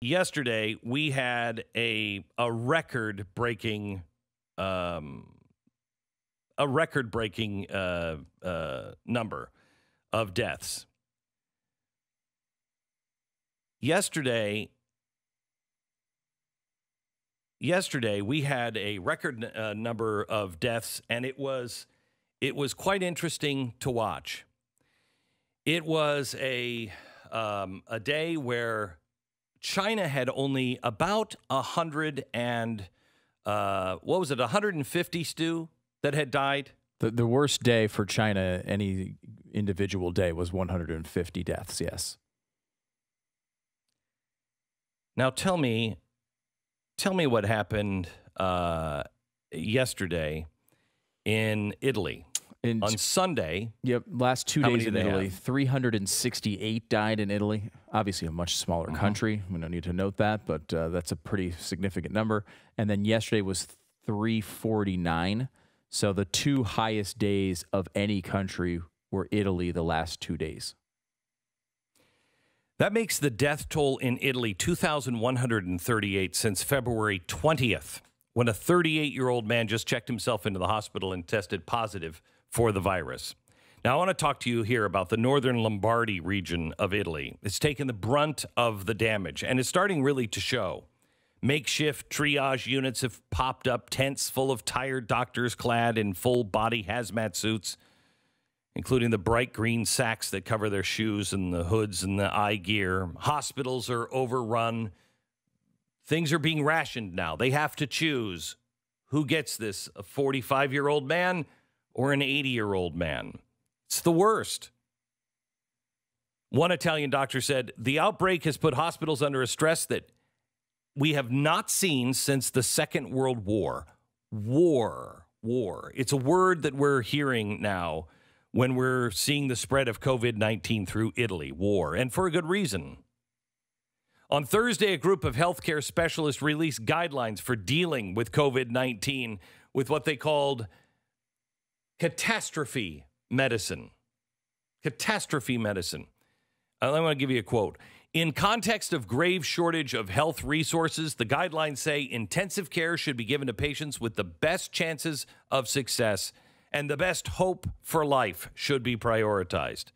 yesterday we had a record-breaking number of deaths. Yesterday we had a record number of deaths, and it was quite interesting to watch. It was a day where China had only about 150, Stu, that had died. The worst day for China, any individual day, was 150 deaths. Yes. Now tell me what happened yesterday in Italy. On Sunday. Yep, last 2 days in Italy, 368 died in Italy. Obviously a much smaller country. We don't need to note that, but that's a pretty significant number. And then yesterday was 349. So the two highest days of any country were Italy the last 2 days. That makes the death toll in Italy 2,138 since February 20th, when a 38-year-old man just checked himself into the hospital and tested positive for the virus. Now, I want to talk to you here about the northern Lombardy region of Italy. It's taken the brunt of the damage, and it's starting really to show. Makeshift triage units have popped up, tents full of tired doctors clad in full-body hazmat suits, including the bright green sacks that cover their shoes and the hoods and the eye gear. Hospitals are overrun. Things are being rationed now. They have to choose who gets this, a 45-year-old man or an 80-year-old man. It's the worst. One Italian doctor said, the outbreak has put hospitals under a stress that we have not seen since the Second World War. War. It's a word that we're hearing now when we're seeing the spread of COVID-19 through Italy, war, and for a good reason. On Thursday, a group of healthcare specialists released guidelines for dealing with COVID-19 with what they called catastrophe medicine. Catastrophe medicine. I want to give you a quote. In context of grave shortage of health resources, the guidelines say intensive care should be given to patients with the best chances of success, and the best hope for life should be prioritized.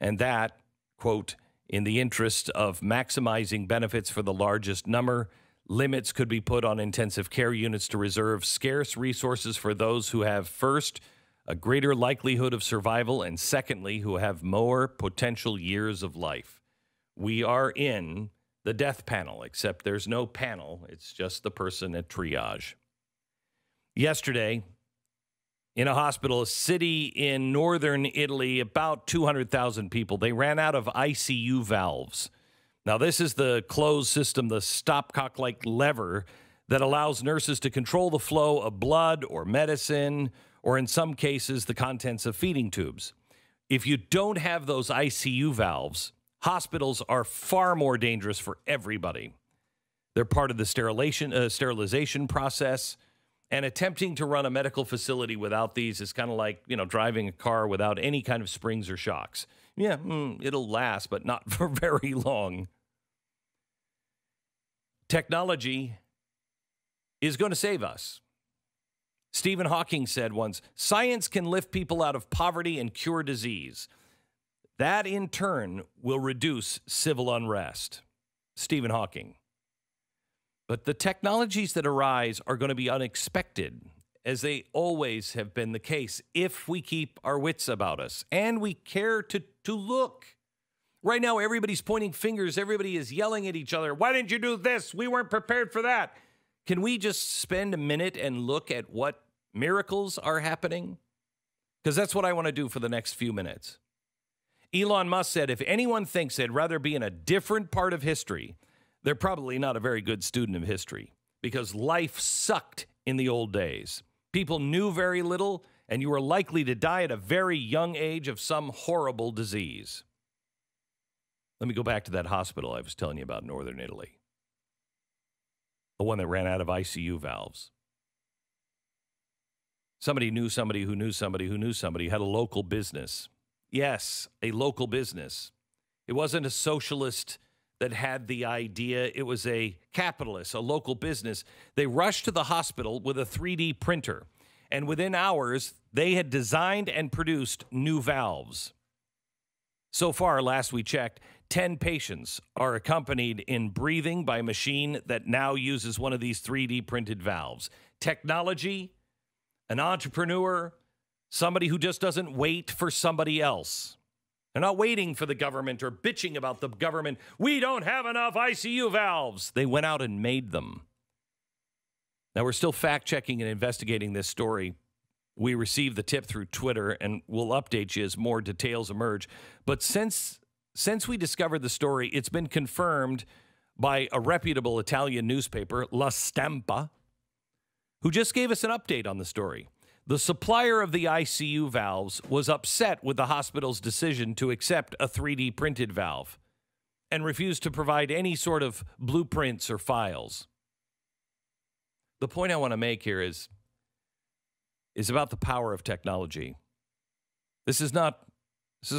And that, quote, in the interest of maximizing benefits for the largest number, limits could be put on intensive care units to reserve scarce resources for those who have, first, a greater likelihood of survival, and secondly, who have more potential years of life. We are in the death panel, except there's no panel. It's just the person at triage. Yesterday, in a hospital, a city in northern Italy, about 200,000 people, they ran out of ICU valves. Now, this is the closed system, the stopcock-like lever that allows nurses to control the flow of blood or medicine, or in some cases, the contents of feeding tubes. If you don't have those ICU valves, hospitals are far more dangerous for everybody. They're part of the sterilization process, and attempting to run a medical facility without these is kind of like, you know, driving a car without any kind of springs or shocks. Yeah, it'll last, but not for very long. Technology is going to save us. Stephen Hawking said once, science can lift people out of poverty and cure disease. That, in turn, will reduce civil unrest. Stephen Hawking. But the technologies that arise are going to be unexpected, as they always have been the case, if we keep our wits about us and we care to look. Right now, everybody's pointing fingers. Everybody is yelling at each other. Why didn't you do this? We weren't prepared for that. Can we just spend a minute and look at what miracles are happening? Because that's what I want to do for the next few minutes. Elon Musk said, if anyone thinks they'd rather be in a different part of history, they're probably not a very good student of history, because life sucked in the old days. People knew very little, and you were likely to die at a very young age of some horrible disease. Let me go back to that hospital I was telling you about in northern Italy. The one that ran out of ICU valves. Somebody knew somebody who knew somebody who knew somebody had a local business. Yes, a local business. It wasn't a socialist that had the idea. It was a capitalist, a local business. They rushed to the hospital with a 3D printer, and within hours, they had designed and produced new valves. So far, last we checked, 10 patients are accompanied in breathing by a machine that now uses one of these 3D printed valves. Technology, an entrepreneur, somebody who just doesn't wait for somebody else. They're not waiting for the government or bitching about the government. We don't have enough ICU valves. They went out and made them. Now, we're still fact-checking and investigating this story. We received the tip through Twitter, and we'll update you as more details emerge. But since we discovered the story, it's been confirmed by a reputable Italian newspaper, La Stampa, who just gave us an update on the story. The supplier of the ICU valves was upset with the hospital's decision to accept a 3D printed valve and refused to provide any sort of blueprints or files. The point I want to make here is about the power of technology. This is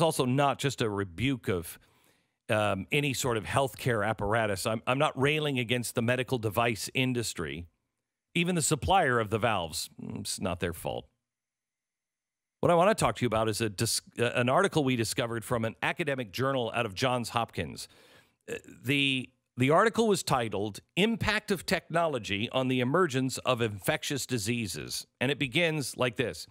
also not just a rebuke of any sort of healthcare apparatus. I'm not railing against the medical device industry. Even the supplier of the valves, it's not their fault. What I want to talk to you about is an article we discovered from an academic journal out of Johns Hopkins. The article was titled, Impact of Technology on the Emergence of Infectious Diseases. And it begins like this.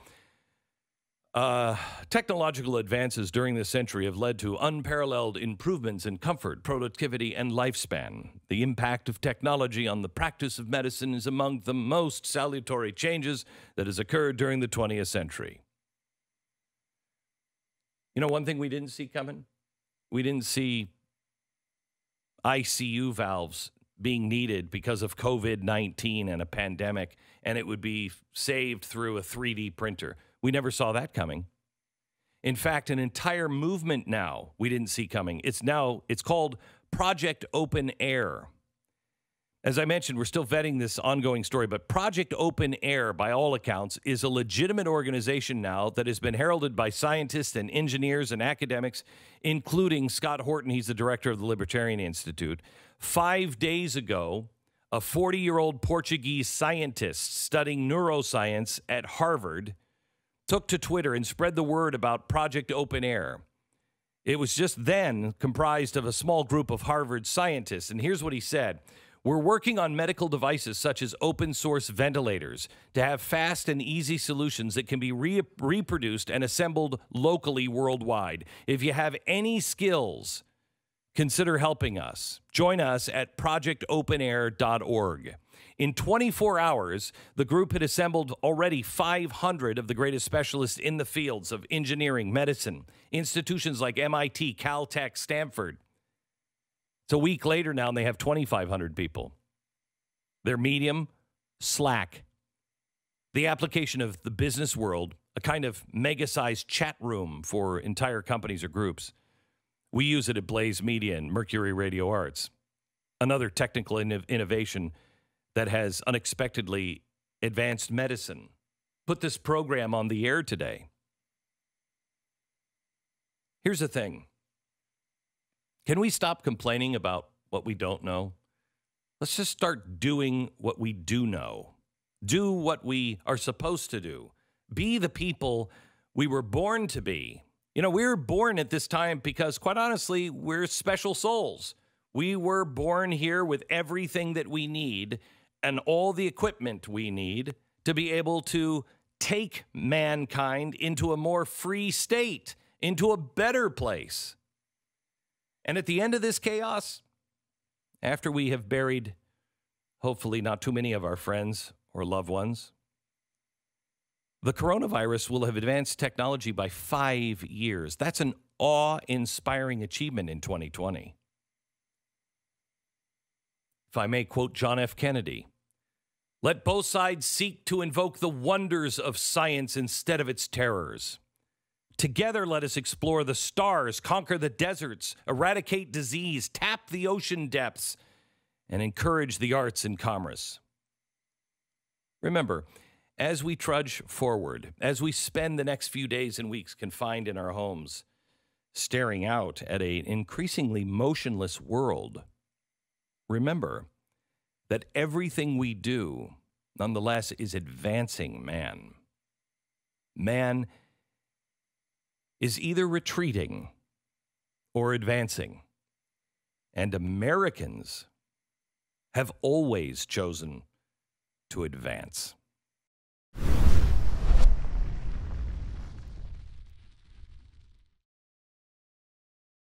Technological advances during this century have led to unparalleled improvements in comfort, productivity, and lifespan. The impact of technology on the practice of medicine is among the most salutary changes that has occurred during the 20th century. You know, one thing we didn't see coming? We didn't see ICU valves being needed because of COVID-19 and a pandemic, and it would be saved through a 3D printer. We never saw that coming. In fact, an entire movement now we didn't see coming. It's called Project Open Air. As I mentioned, we're still vetting this ongoing story, but Project Open Air, by all accounts, is a legitimate organization now that has been heralded by scientists and engineers and academics, including Scott Horton. He's the director of the Libertarian Institute. 5 days ago, a 40-year-old Portuguese scientist studying neuroscience at Harvard took to Twitter and spread the word about Project Open Air. It was just then comprised of a small group of Harvard scientists, and here's what he said. We're working on medical devices such as open-source ventilators to have fast and easy solutions that can be reproduced and assembled locally worldwide. If you have any skills, consider helping us. Join us at projectopenair.org. In 24 hours, the group had assembled already 500 of the greatest specialists in the fields of engineering, medicine, institutions like MIT, Caltech, Stanford. It's a week later now, and they have 2,500 people. Their medium, Slack. The application of the business world, a kind of mega-sized chat room for entire companies or groups. We use it at Blaze Media and Mercury Radio Arts. Another technical innovation that has unexpectedly advanced medicine. Put this program on the air today. Here's the thing. Can we stop complaining about what we don't know? Let's just start doing what we do know. Do what we are supposed to do. Be the people we were born to be. You know, we were born at this time because, quite honestly, we're special souls. We were born here with everything that we need and all the equipment we need to be able to take mankind into a more free state, into a better place. And at the end of this chaos, after we have buried, hopefully not too many of our friends or loved ones, the coronavirus will have advanced technology by 5 years. That's an awe-inspiring achievement in 2020. If I may quote John F. Kennedy, let both sides seek to invoke the wonders of science instead of its terrors. Together, let us explore the stars, conquer the deserts, eradicate disease, tap the ocean depths, and encourage the arts and commerce. Remember, as we trudge forward, as we spend the next few days and weeks confined in our homes, staring out at an increasingly motionless world, remember that everything we do, nonetheless, is advancing man. Man is either retreating or advancing, and Americans have always chosen to advance.